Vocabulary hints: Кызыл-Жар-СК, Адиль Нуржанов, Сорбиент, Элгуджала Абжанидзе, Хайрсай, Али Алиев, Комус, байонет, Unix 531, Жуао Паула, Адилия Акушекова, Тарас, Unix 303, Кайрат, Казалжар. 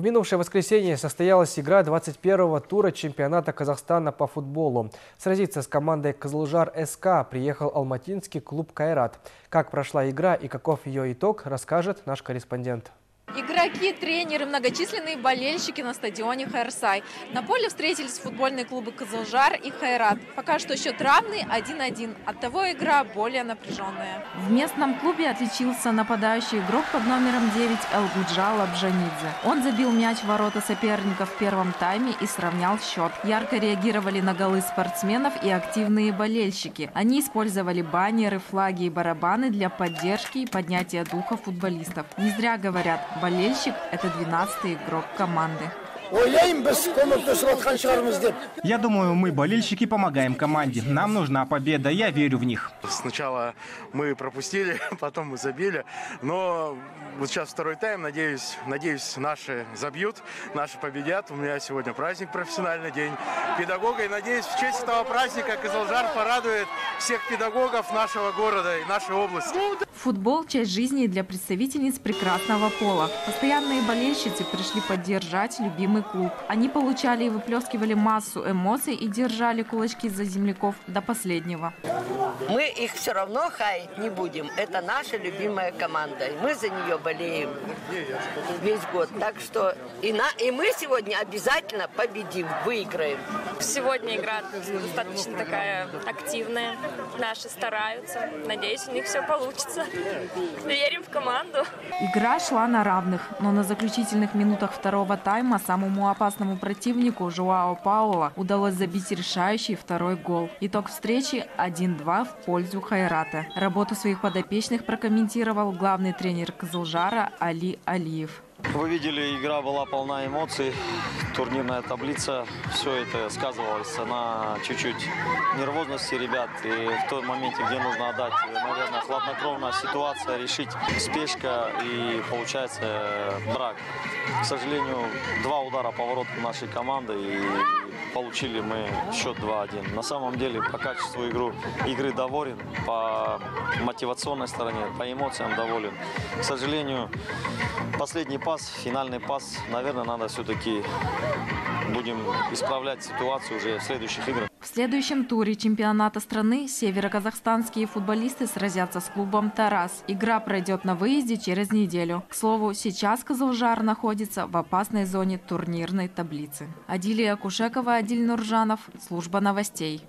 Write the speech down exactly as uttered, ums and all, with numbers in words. В минувшее воскресенье состоялась игра двадцать первого тура чемпионата Казахстана по футболу. Сразиться с командой Кызыл-Жар-СК приехал алматинский клуб «Кайрат». Как прошла игра и каков ее итог, расскажет наш корреспондент. Игроки, тренеры, многочисленные болельщики на стадионе Хайрсай. На поле встретились футбольные клубы «Казалжар» и «Кайрат». Пока что счет равный один-один. Оттого игра более напряженная. В местном клубе отличился нападающий игрок под номером девять Элгуджала Абжанидзе. Он забил мяч в ворота соперника в первом тайме и сравнял счет. Ярко реагировали на голы спортсменов и активные болельщики. Они использовали баннеры, флаги и барабаны для поддержки и поднятия духа футболистов. Не зря говорят – болельщик – это двенадцатый игрок команды. Я думаю, мы, болельщики, помогаем команде. Нам нужна победа, я верю в них. Сначала мы пропустили, потом мы забили. Но вот сейчас второй тайм, надеюсь, надеюсь, наши забьют, наши победят. У меня сегодня праздник, профессиональный день педагога. И надеюсь, в честь этого праздника Казалжар порадует всех педагогов нашего города и нашей области. Футбол – часть жизни для представительниц прекрасного пола. Постоянные болельщицы пришли поддержать любимых клуб. Они получали и выплескивали массу эмоций и держали кулачки за земляков до последнего. Мы их все равно хаять не будем. Это наша любимая команда. И мы за нее болеем весь год. Так что и, на, и мы сегодня обязательно победим, выиграем. Сегодня игра достаточно такая активная. Наши стараются. Надеюсь, у них все получится. Верим в команду. Игра шла на равных, но на заключительных минутах второго тайма самому опасному противнику Жуао Паула удалось забить решающий второй гол. Итог встречи один-два в пользу Кайрата. Работу своих подопечных прокомментировал главный тренер Казалжара Али Алиев. Вы видели, игра была полна эмоций, турнирная таблица, все это сказывалось на чуть-чуть нервозности ребят. И в том моменте, где нужно отдать, наверное, хладнокровная ситуация, решить спешка и получается брак. К сожалению, два удара по воротам нашей команды и получили мы счет два-один. На самом деле, по качеству игру, игры доволен, по мотивационной стороне, по эмоциям доволен. К сожалению, последний пас, финальный пас, наверное, надо все-таки будем исправлять ситуацию уже в следующих играх. В следующем туре чемпионата страны североказахстанские футболисты сразятся с клубом «Тарас». Игра пройдет на выезде через неделю. К слову, сейчас Казалжар находится в опасной зоне турнирной таблицы. Адилия Акушекова, Адиль Нуржанов, служба новостей.